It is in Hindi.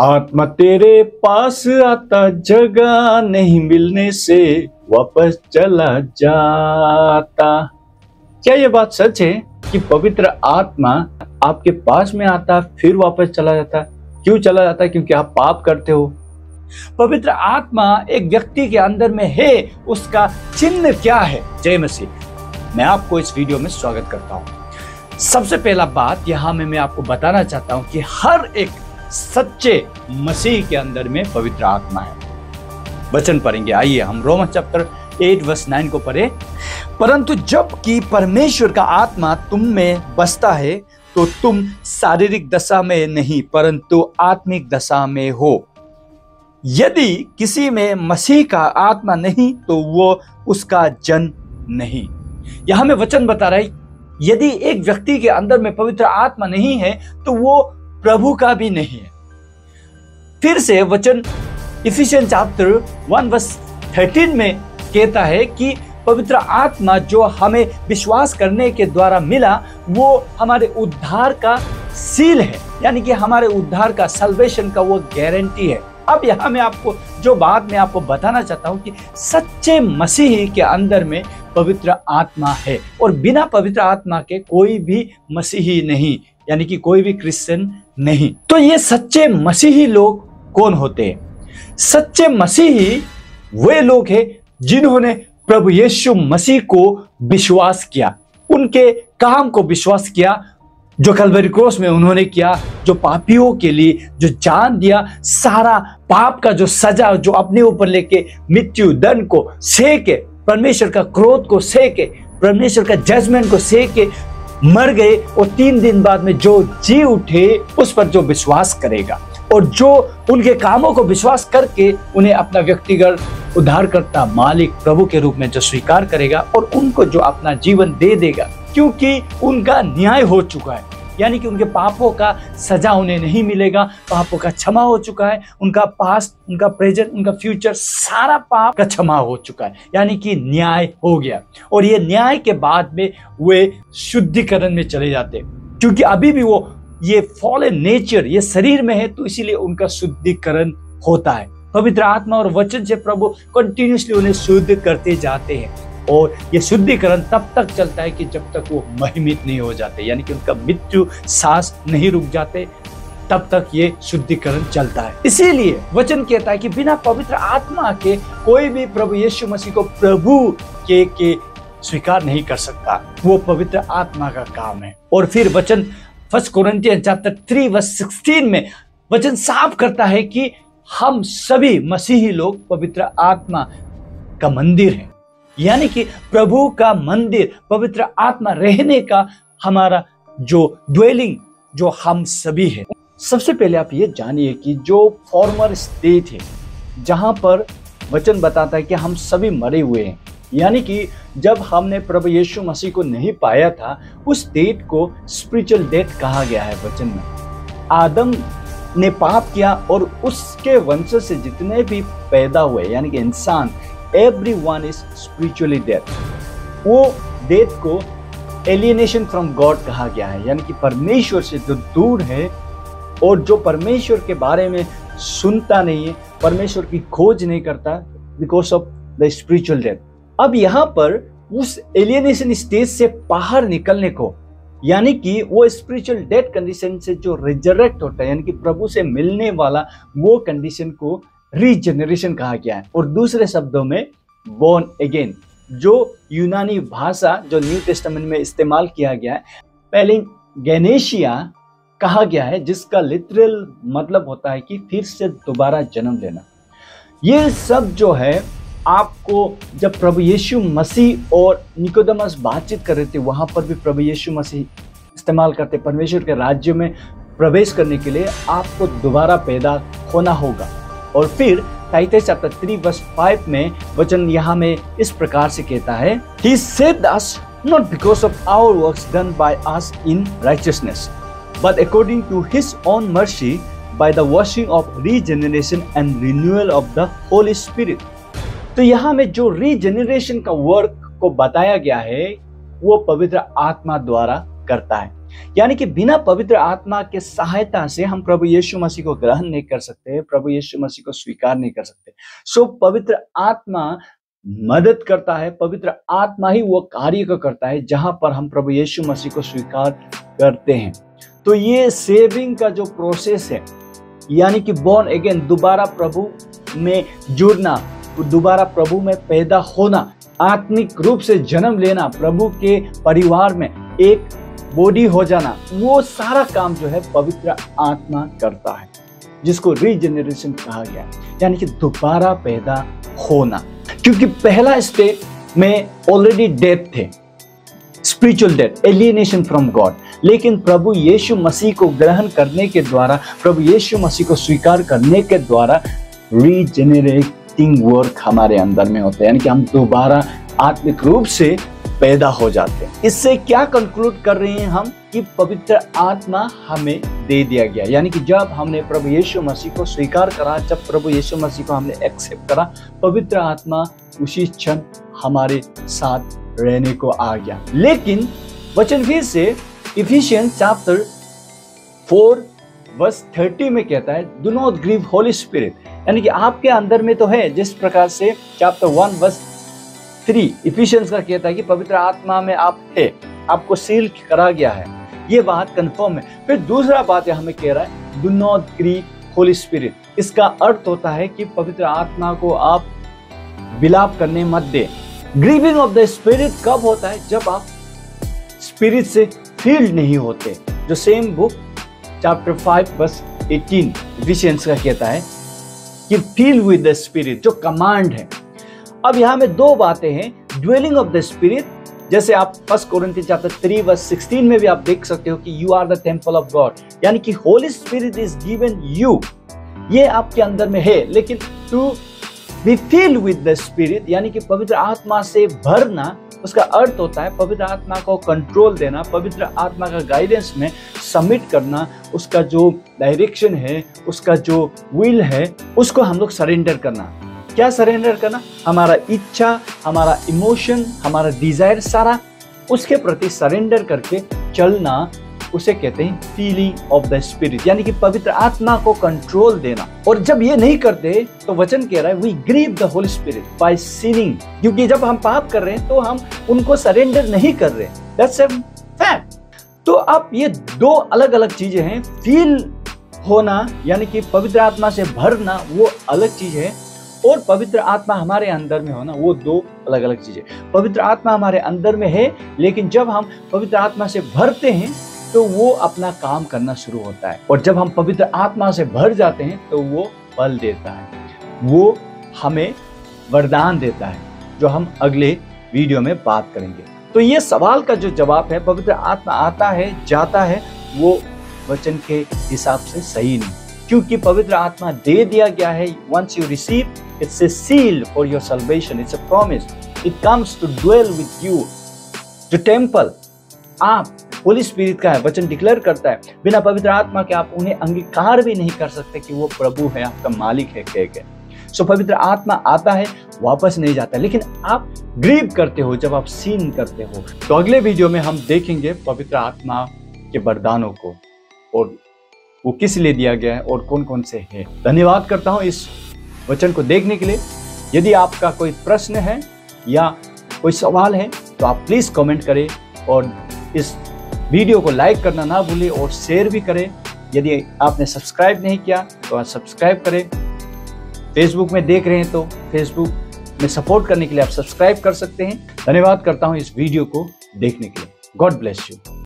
आत्मा तेरे पास आता जगह नहीं मिलने से वापस चला जाता। क्या ये बात सच है कि पवित्र आत्मा आपके पास में आता फिर वापस चला जाता? क्यों चला जाता? क्योंकि आप पाप करते हो। पवित्र आत्मा एक व्यक्ति के अंदर में है, उसका चिन्ह क्या है? जय मसीह। मैं आपको इस वीडियो में स्वागत करता हूँ। सबसे पहला बात यहाँ में मैं आपको बताना चाहता हूँ कि हर एक सच्चे मसीह के अंदर में पवित्र आत्मा है। वचन पढ़ेंगे, आइए हम रोमन चैप्टर 8 वर्स 9 को पढ़े। परंतु जब कि परमेश्वर का आत्मा तुम में बसता है तो तुम शारीरिक दशा में नहीं परंतु आत्मिक दशा में हो। यदि किसी में मसीह का आत्मा नहीं तो वो उसका जन नहीं। यहाँ में वचन बता रहा है, यदि एक व्यक्ति के अंदर में पवित्र आत्मा नहीं है तो वो प्रभु का भी नहीं है। फिर से वचन इफिसियन चैप्टर 1 वर्स 13 में कहता है कि पवित्र आत्मा जो हमें विश्वास करने के द्वारा मिला वो हमारे उद्धार का सील है, यानी कि हमारे उद्धार का, सल्वेशन का वो गारंटी है। अब यहाँ मैं आपको जो बात मैं आपको बताना चाहता हूँ कि सच्चे मसीही के अंदर में पवित्र आत्मा है और बिना पवित्र आत्मा के कोई भी मसीही नहीं, यानी कि कोई भी क्रिश्चियन नहीं। तो ये सच्चे मसीही लोग कौन होते हैं? सच्चे मसीही वे लोग हैं जिन्होंने प्रभु यीशु मसीह को विश्वास किया, उनके काम को विश्वास किया जो कलवरी क्रॉस में उन्होंने किया, जो पापियों के लिए जो जान दिया, सारा पाप का जो सजा जो अपने ऊपर लेके मृत्यु दंड को सह के, परमेश्वर का क्रोध को सह के, परमेश्वर का जजमेंट को सह के मर गए और 3 दिन बाद में जो जी उठे, उस पर जो विश्वास करेगा और जो उनके कामों को विश्वास करके उन्हें अपना व्यक्तिगत उद्धारकर्ता, मालिक, प्रभु के रूप में जो स्वीकार करेगा और उनको जो अपना जीवन दे देगा, क्योंकि उनका न्याय हो चुका है, यानी कि उनके पापों का सजा उन्हें नहीं मिलेगा, पापों का क्षमा हो चुका है, उनका पास्ट, उनका प्रेजेंट, उनका फ्यूचर, सारा पाप का क्षमा हो चुका है, यानी कि न्याय हो गया। और ये न्याय के बाद में वे शुद्धिकरण में चले जाते, क्योंकि अभी भी वो ये फॉलन नेचर ये शरीर में है, तो इसीलिए उनका शुद्धिकरण होता है। पवित्र आत्मा और वचन से प्रभु कंटिन्यूसली उन्हें शुद्ध करते जाते हैं और ये शुद्धिकरण तब तक चलता है कि जब तक वो महिमित नहीं हो जाते, यानी कि उनका मृत्यु सांस नहीं रुक जाते, तब तक ये शुद्धिकरण चलता है। इसीलिए वचन कहता है कि बिना पवित्र आत्मा के कोई भी प्रभु यीशु मसीह को प्रभु के स्वीकार नहीं कर सकता। वो पवित्र आत्मा का काम है। और फिर वचन 1 कोरिन्थियन चैप्टर 3 वर्स 16 में वचन साफ करता है कि हम सभी मसीही लोग पवित्र आत्मा का मंदिर है, यानी कि प्रभु का मंदिर, पवित्र आत्मा रहने का हमारा जो ड्वेलिंग, जो हम सभी है। सबसे पहले आप ये जानिए कि जो फॉर्मर स्टेट है जहाँ पर वचन बताता है कि हम सभी मरे हुए हैं, यानी कि जब हमने प्रभु यीशु मसीह को नहीं पाया था उस स्टेट को स्पिरिचुअल डेथ कहा गया है। वचन में आदम ने पाप किया और उसके वंश से जितने भी पैदा हुए, यानी कि इंसान, everyone is spiritually dead। वो डेथ को alienation from God कहा गया है, यानी कि परमेश्वर से जो दूर है और जो परमेश्वर के बारे में सुनता नहीं है, परमेश्वर की खोज नहीं करता, because of the spiritual death। अब यहाँ पर उस alienation stage से बाहर निकलने को, यानी कि वो spiritual death condition से जो resurrect होता है, यानी कि प्रभु से मिलने वाला, वो condition को रीजनरेशन कहा गया है। और दूसरे शब्दों में बोर्न अगेन, जो यूनानी भाषा जो न्यू टेस्टामेंट में इस्तेमाल किया गया है, पेलिंगेनेशिया कहा गया है, जिसका लिटरल मतलब होता है कि फिर से दोबारा जन्म लेना। ये सब जो है आपको जब प्रभु यीशु मसीह और निकोदेमस बातचीत कर रहे थे, वहाँ पर भी प्रभु यीशु मसीह इस्तेमाल करते, परमेश्वर के राज्य में प्रवेश करने के लिए आपको दोबारा पैदा होना होगा। और फिर तीतुस चैप्टर 3 वर्स 5 में वचन यहाँ में इस प्रकार से कहता है, He saved us not because of our works done by us in righteousness, but according to His own mercy by the washing of regeneration and renewal of the Holy Spirit। तो यहाँ में जो रीजेनरेशन का वर्क को बताया गया है वो पवित्र आत्मा द्वारा करता है। यानी कि बिना पवित्र आत्मा के सहायता से हम प्रभु यीशु मसीह को ग्रहण नहीं कर सकते, प्रभु यीशु मसीह को स्वीकार नहीं कर सकते। सो पवित्र आत्मा मदद करता है, पवित्र आत्मा ही वो कार्य को करता है जहां पर हम प्रभु यीशु मसीह को स्वीकार करते हैं। तो ये सेविंग का जो प्रोसेस है, यानी कि बॉर्न अगेन, दोबारा प्रभु में जुड़ना, दोबारा प्रभु में पैदा होना, आत्मिक रूप से जन्म लेना, प्रभु के परिवार में एक बॉडी हो जाना, वो सारा काम जो है पवित्र आत्मा करता है, जिसको रीजनरेशन कहा गया, यानी कि दोबारा पैदा होना। क्योंकि पहला स्टेप में ऑलरेडी डेथ थे, spiritual death, alienation from God. लेकिन प्रभु यीशु मसीह को ग्रहण करने के द्वारा, प्रभु यीशु मसीह को स्वीकार करने के द्वारा रीजनरेटिंग वर्क हमारे अंदर में होता है, यानी कि हम दोबारा आत्मिक रूप से पैदा हो जाते हैं। इससे क्या कंक्लूड कर रहे हैं हम कि पवित्र आत्मा हमें दे दिया गया, यानी कि जब हमने प्रभु यीशु मसीह को स्वीकार करा, जब प्रभु यीशु मसीह को हमने एक्सेप्ट करा, पवित्र आत्मा उसी क्षण हमारे साथ रहने को आ गया। लेकिन वचन फिर से इफिसियंस चैप्टर 4 वर्स 30 में कहता है, do not grieve Holi spirit, यानी कि आपके अंदर में तो है, जिस प्रकार से चैप्टर 1 वर्स 3 इफिसियंस का कहता है कि पवित्र आत्मा में आप है, आपको सील करा गया है, ये बात कंफर्म है। फिर दूसरा बात यह हमें कह रहा है, do not grieve Holi spirit, इसका अर्थ होता है कि पवित्र आत्मा को आप विलाप करने मत दे। ग्रीविंग ऑफ द स्पिरिट कब होता है? जब आप स्पिरिट से फील्ड नहीं होते, जो same book chapter 5 verse 18 Ephesians का कहता है कि फील्ड विद द स्पिरिट, जो कमांड है। अब यहाँ में दो बातें हैं, ड्वेलिंग ऑफ द स्पिरिट, जैसे आप 1 कोरिंथियन चैप्टर 3 वर्स 16 में भी आप देख सकते हो कि you are the temple of God, यानी कि Holi spirit is given you, ये आपके अंदर में है। लेकिन to be filled with the spirit, यानी कि पवित्र आत्मा से भरना, उसका अर्थ होता है पवित्र आत्मा को कंट्रोल देना, पवित्र आत्मा का गाइडेंस में सबमिट करना, उसका जो डायरेक्शन है, उसका जो विल है, उसको हम लोग सरेंडर करना। क्या सरेंडर करना? हमारा इच्छा, हमारा इमोशन, हमारा डिजायर, सारा उसके प्रति सरेंडर करके चलना, उसे कहते हैं फीलिंग ऑफ द स्पिरिट, यानी कि पवित्र आत्मा को कंट्रोल देना। और जब ये नहीं करते तो वचन कह रहा है we grieve the Holi spirit by sinning, क्योंकि जब हम पाप कर रहे हैं तो हम उनको सरेंडर नहीं कर रहे, दैट्स अ फैक्ट। तो अब ये दो अलग अलग चीजें हैं, फील होना यानी कि पवित्र आत्मा से भरना वो अलग चीज है, और पवित्र आत्मा हमारे अंदर में होना, वो दो अलग अलग चीजें। पवित्र आत्मा हमारे अंदर में है, लेकिन जब हम पवित्र आत्मा से भरते हैं तो वो अपना काम करना शुरू होता है, और जब हम पवित्र आत्मा से भर जाते हैं तो वो फल देता है, वो हमें वरदान देता है, जो हम अगले वीडियो में बात करेंगे। तो ये सवाल का जो जवाब है, पवित्र आत्मा आता है जाता है, वो वचन के हिसाब से सही नहीं, क्योंकि पवित्र आत्मा दे दिया गया है। once you receive, it's a seal for your salvation, it's a promise, it comes to dwell with you, the temple। आप होली स्पिरिट का है, वचन डिक्लेयर करता है, बिना पवित्र आत्मा के आप उन्हें अंगीकार भी नहीं कर सकते कि वो प्रभु है, आपका मालिक है, कह के। सो पवित्र आत्मा आता है, वापस नहीं जाता, लेकिन आप ग्रीव करते हो जब आप सीन करते हो। तो अगले वीडियो में हम देखेंगे पवित्र आत्मा के वरदानों को, और वो किस लिए दिया गया है, और कौन कौन से हैं। धन्यवाद करता हूँ इस वचन को देखने के लिए। यदि आपका कोई प्रश्न है या कोई सवाल है तो आप प्लीज़ कमेंट करें, और इस वीडियो को लाइक करना ना भूलें, और शेयर भी करें। यदि आपने सब्सक्राइब नहीं किया तो आप सब्सक्राइब करें। फेसबुक में देख रहे हैं तो फेसबुक में सपोर्ट करने के लिए आप सब्सक्राइब कर सकते हैं। धन्यवाद करता हूँ इस वीडियो को देखने के लिए। God bless you.